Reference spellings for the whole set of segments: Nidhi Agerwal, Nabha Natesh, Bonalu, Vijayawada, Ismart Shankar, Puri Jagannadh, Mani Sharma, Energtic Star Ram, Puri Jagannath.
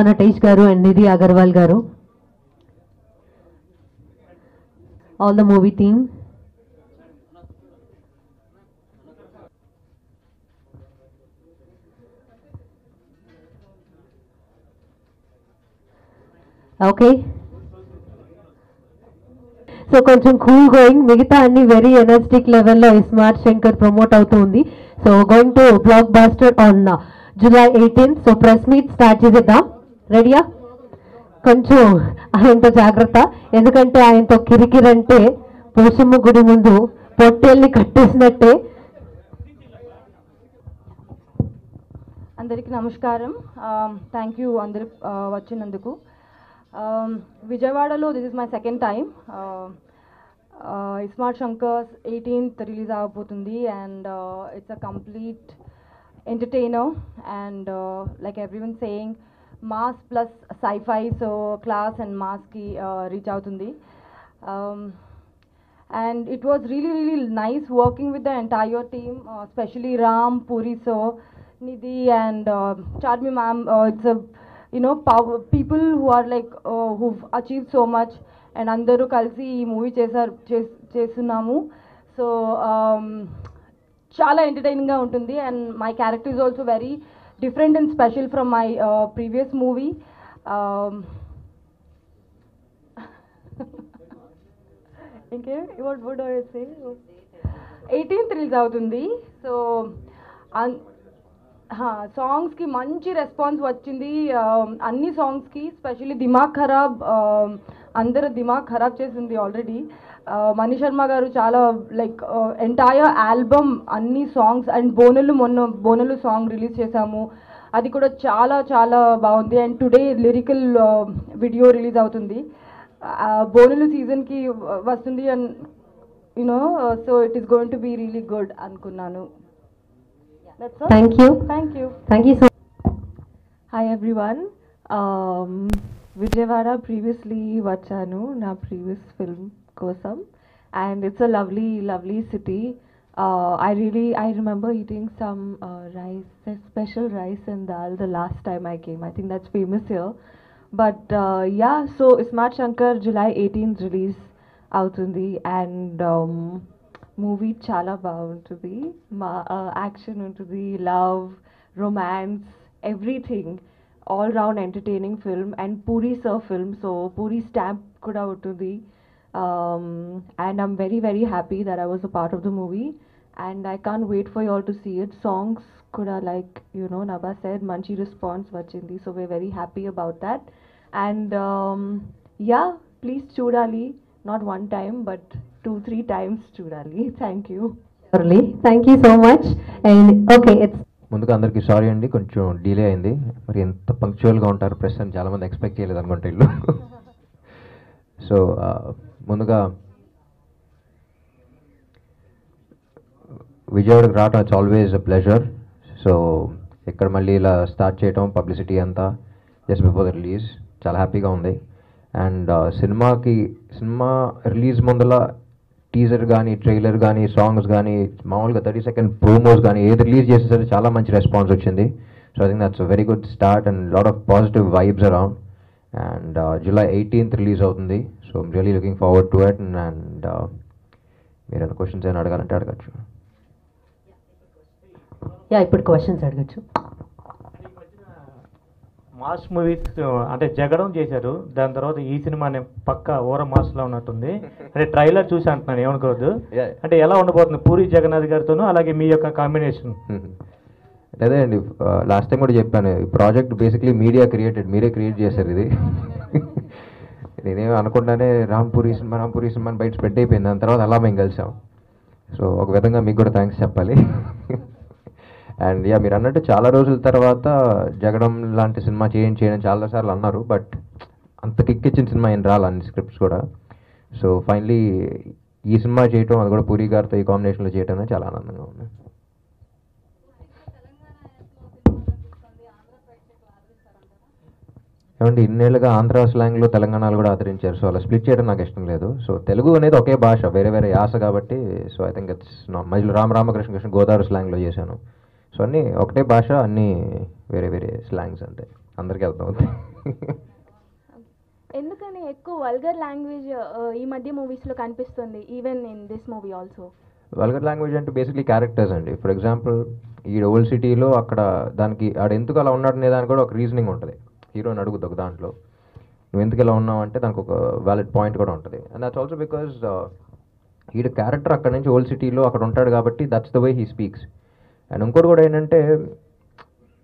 Konatesh Garu and Nidhi Agarwal Garu. All the movie team. Okay. So, కొంచెం cool going. మిగతా అన్ని very energetic level లో Ismart Shankar promote అవుతుంది. So, going to blockbuster on July 18th. So, press meet start చేద్దాం. రెడీయా? కొంచెం ఆయనతో జాగ్రత్త. ఎందుకంటే ఆయనతో కిరికిరంటే పోషమ్మ గుడి ముందు పొట్టేల్ని కట్టేసినట్టే. అందరికీ నమస్కారం. Thank you అందరూ వచ్చినందుకు. Vijayawada, this is my second time. Ismart Shankar's 18th release avuthundi, and it's a complete entertainer, and like everyone saying, mass plus sci-fi, so class and mass ki reach avuthundi. And it was really nice working with the entire team, especially Ram, Puri, so Nidhi and Chadmi ma'am. It's a power people who are like who've achieved so much, and andaru kalsi ee movie chesunnamu. So chala entertaining ga untundi, and my character is also very different and special from my previous movie. Okay, what do I say? 18th release avutundi. So songs ki manchi response vachindi, anni songs ki, especially Dimag Kharab, andaru Dimag Kharab chesundi already. Mani Sharma garu chala like entire album anni songs, and bonalu song release chesamu, adi kuda chala bagundi, and today lyrical video release avutundi. Bonalu season ki vastundi, and so it is going to be really good anukunnanu. That's all. Thank you. Thank you. Thank you so much. Hi everyone. Vijayawada previously vachanu na previous film kosam, and it's a lovely city. I remember eating some rice, special rice and dal the last time I came. I think that's famous here. But yeah, so Ismart Shankar July 18th release outundi, and movie chala bound to be action into the love, romance, everything, all round entertaining film, and Puri sir film, so Puri stamp kuda utundi. And I'm very happy that I was a part of the movie, and I can't wait for you all to see it. Songs kuda, like Naba said, manchi response vachindi, so we're very happy about that. And yeah, please chudali, not one time but 2-3 times chudali. Thank you. Surely. Thank you so much. And okay, it's munduga andarki sorry andi, koncham delay ayindi, mari enta punctual ga untaru present chaala mandi expect cheyaledu anukunta illu. So munduga Vijayawada raata, it's always a pleasure. So ikkada malli ila start cheyadam publicity anta just before the release chaala happy ga undi. And cinema release mundala teaser కానీ, trailer కానీ, songs కానీ, మామూలుగా 30 second promos కానీ ఏది release చేసేసరికి చాలా మంచి response వచ్చింది. So I think that's a very good start and lot of positive vibes around. And July 18th release అవుతుంది. So I'm really looking forward to it. And మీరు ఏమైనా క్వశ్చన్స్ ఏమైనా అడగాలంటే అడగచ్చు. యా, ఇప్పుడు క్వశ్చన్స్ అడగచ్చు. మాస్ మూవీస్ అంటే జగడం చేశారు, దాని తర్వాత ఈ సినిమా నేను పక్క ఓర మాస్లో ఉన్నట్టుంది. అంటే ట్రైలర్ చూసి అంటున్నాను, ఏమనుకోవద్దు. అంటే ఎలా ఉండబోతుంది పూరి జగన్నాథ్ గారితోనూ, అలాగే మీ యొక్క కాంబినేషన్? అదే అండి, లాస్ట్ టైం కూడా చెప్పాను, ఈ ప్రాజెక్ట్ బేసిక్లీ మీడియా క్రియేటెడ్, మీరే క్రియేట్ చేశారు ఇది. నేనేమి అనుకుంటానే రాంపూరి సినిమా బయట స్ప్రెడ్ అయిపోయింది, దాని తర్వాత అలా మేము కలిసాం. సో ఒక విధంగా మీకు కూడా థ్యాంక్స్ చెప్పాలి. అండ్ యా, మీరు అన్నట్టు చాలా రోజుల తర్వాత జగడం లాంటి సినిమా చేయడం చాలాసార్లు అన్నారు, బట్ అంత కిక్కిచ్చిన సినిమా ఏం రాలి అన్ని స్క్రిప్ట్స్ కూడా. సో ఫైనలీ ఈ సినిమా చేయటం, అది కూడా పూరి గారితో ఈ కాంబినేషన్లో చేయటం చాలా ఆనందంగా ఉంది. ఏమంటే ఇన్నేళ్ళుగా ఆంధ్ర స్లాంగ్లో తెలంగాణలో కూడా ఆదరించారు, సో అలా స్ప్లిట్ చేయడం నాకు ఇష్టం లేదు. సో తెలుగు అనేది ఒకే భాష, వేరే యాస కాబట్టి, సో ఐ థింక్ ఇట్స్ మధ్యలో రామకృష్ణ గోదావరి స్లాంగ్లో చేశాను. సో అన్నీ ఒకటే భాష, అన్నీ వేరే స్లాంగ్స్ అంతే. అందరికీ అర్థమవుతుంది. ఎందుకని ఎక్కువ వల్గర్ లాంగ్వేజ్ ఈ మధ్య మూవీస్లో కనిపిస్తుంది, even in this movie also? Vulgar language అంటే బేసిక్లీ క్యారెక్టర్స్ అండి. ఫర్ ఎగ్జాంపుల్ ఈ డబుల్ సిటీలో అక్కడ దానికి ఆడ ఎందుకు అలా ఉన్నాడనే దానికి కూడా ఒక రీజనింగ్ ఉంటుంది. హీరోని అడుగుద్ది ఒక దాంట్లో, నువ్వు ఎందుకు ఇలా ఉన్నావు అంటే దానికి ఒక వ్యాలిడ్ పాయింట్ కూడా ఉంటుంది. అండ్ దట్స్ ఆల్సో బికాజ్ ఈ క్యారెక్టర్ అక్కడ నుంచి ఓల్డ్ సిటీలో అక్కడ ఉంటాడు కాబట్టి that's the way he speaks. And ఇంకోటి కూడా ఏంటంటే,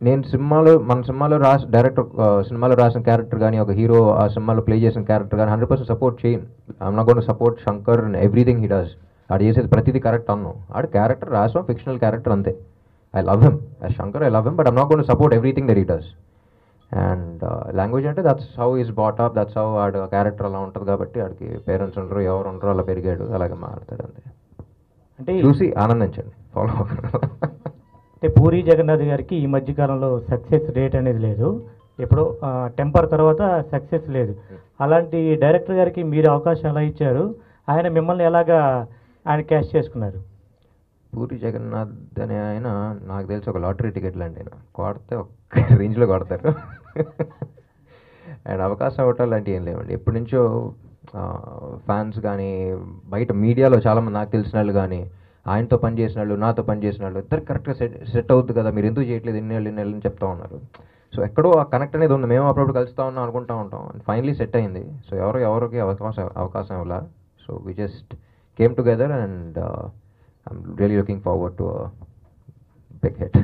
నేను సినిమాలో మన సినిమాలో రాసి డైరెక్టర్ సినిమాలో రాసిన క్యారెక్టర్ కానీ ఒక హీరో ఆ సినిమాలో ప్లే చేసిన క్యారెక్టర్ కానీ 100% సపోర్ట్ చేయను. I'm not gonna support Shankar and everything he does. ఆడు చేసేది ప్రతిదీ కరెక్ట్ అన్నాం. ఆడు క్యారెక్టర్ రాసాం, ఫిక్షనల్ క్యారెక్టర్ అంతే. I love him as Shankar, I love him, but I'm not gonna support everything that he does. And language అంటే that's how is brought up, that's how ఆడు character అలా ఉంటుంది కాబట్టి ఆడికి పేరెంట్స్ ఉంటారు, ఎవరు ఉంటారో అలా పెరిగాడు, అలాగే మాట్లాడతాడు అంతే. అంటే చూసి ఆనందించండి, ఫాలో అవ్వండి. అంటే పూరి జగన్నాథ్ గారికి ఈ మధ్యకాలంలో సక్సెస్ రేట్ అనేది లేదు, ఎప్పుడో టెంపర్ తర్వాత సక్సెస్ లేదు. అలాంటి డైరెక్టర్ గారికి మీరు అవకాశం ఎలా ఇచ్చారు? ఆయన మిమ్మల్ని ఎలాగా ఆయన క్యాష్ చేసుకున్నారు? పూరి జగన్నాథ్ అనే ఆయన నాకు తెలిసి ఒక లాటరీ టికెట్లు అండి. ఆయన కొడితే ఒక రేంజ్లో కొడతారు. అండ్ అవకాశం ఇవ్వటం లాంటివి ఏం లేవండి. ఎప్పటి నుంచో ఫ్యాన్స్ కానీ బయట మీడియాలో చాలామంది నాకు తెలిసిన వాళ్ళు కానీ ఆయనతో పని చేసిన వాళ్ళు నాతో పని చేసిన వాళ్ళు ఇద్దరు కరెక్ట్గా సెట్ అవుద్ది కదా, మీరు ఎందుకు చేయట్లేదు ఎన్ని నెలలు అని చెప్తా ఉన్నారు. సో ఎక్కడో ఆ కనెక్ట్ అనేది ఉంది. మేము అప్పుడప్పుడు కలుస్తూ ఉన్నాం, అనుకుంటూ ఉంటాం, అండ్ ఫైనలీ సెట్ అయింది. సో ఎవరికి అవకాశం ఇవ్వాల. So we just came together and I'm really looking forward to big hit.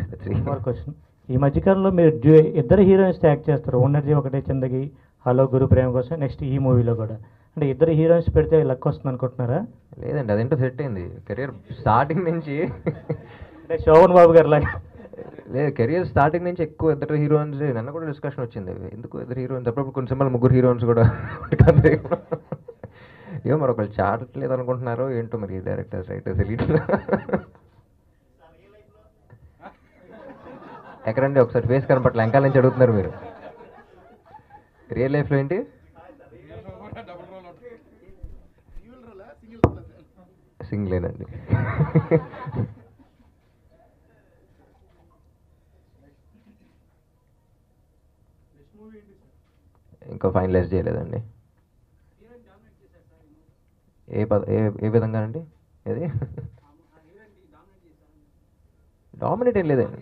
Question, ఈ మధ్యకాలంలో మీరు ఇద్దరు హీరోయిన్స్ యాక్ట్ చేస్తారు, ఉన్నది ఒకటే చందగి, హలో గురు ప్రేమ కోసం, నెక్స్ట్ ఈ మూవీలో కూడా. అంటే ఇద్దరు హీరోయిన్స్ పెడితే లక్ వస్తుంది అనుకుంటున్నారా? లేదండి, అదేంటో సెట్ అయింది. కెరియర్ స్టార్టింగ్ నుంచి అంటే శోభన్ బాబు గారు లాగా లేదు, కెరియర్ స్టార్టింగ్ నుంచి ఎక్కువ ఇద్దరు హీరోయిన్స్. నిన్న కూడా డిస్కషన్ వచ్చింది ఎందుకు ఇద్దరు హీరోయిన్స్, అప్పుడప్పుడు కొన్ని సినిమాలు ముగ్గురు హీరోయిన్స్ కూడా ఉంటుంది. ఏమో మరి ఒకళ్ళు చాటట్లేదు అనుకుంటున్నారో ఏంటో మరి డైరెక్టర్స్ రైటర్స్ తెలియదు. ఎక్కడండి ఒకసారి ఫేస్ కనపట్ల ఎంకాల నుంచి అడుగుతున్నారు మీరు. రియల్ లైఫ్లో ఏంటి సింగ్లేనండి. ఇంకా ఫైనలైజ్ చేయలేదండి. ఏ విధంగా అండి? ఏది డామినేట్ ఏం లేదండి.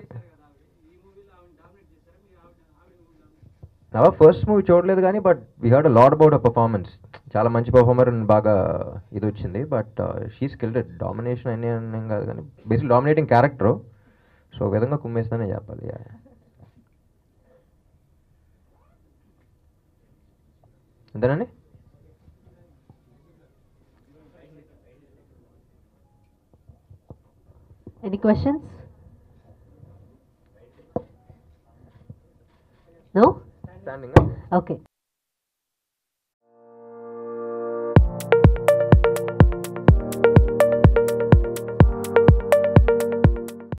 అవర్ ఫస్ట్ మూవీ చూడలేదు కానీ but we heard a lot about a performance. చాలా మంచి పర్ఫార్మర్ అని బాగా ఇది వచ్చింది. But she's కిల్డెడ్. డామినేషన్ అన్నీ కాదు కానీ బేసిక్ డామినేటింగ్ క్యారెక్టర్. సో ఒక విధంగా కుమ్మేస్తానే చెప్పాలి. అంతేనండి. Any questions? నో? ఓకే.